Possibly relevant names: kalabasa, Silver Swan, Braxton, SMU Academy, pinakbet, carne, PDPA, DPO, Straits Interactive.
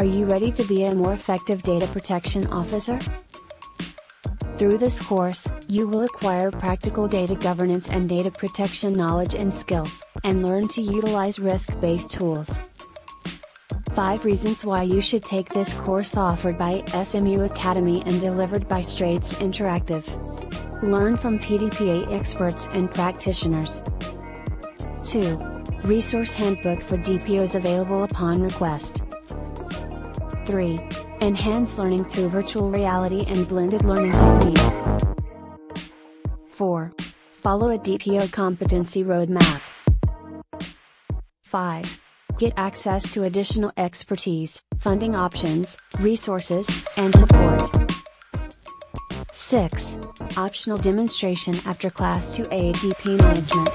Are you ready to be a more effective data protection officer? Through this course, you will acquire practical data governance and data protection knowledge and skills, and learn to utilize risk-based tools. 5 reasons why you should take this course, offered by SMU Academy and delivered by Straits Interactive. Learn from PDPA experts and practitioners. 2. Resource handbook for DPOs available upon request. 3. Enhance learning through virtual reality and blended learning techniques. 4. Follow a DPO competency roadmap. 5. Get access to additional expertise, funding options, resources, and support. 6. Optional demonstration after class to aid DP management.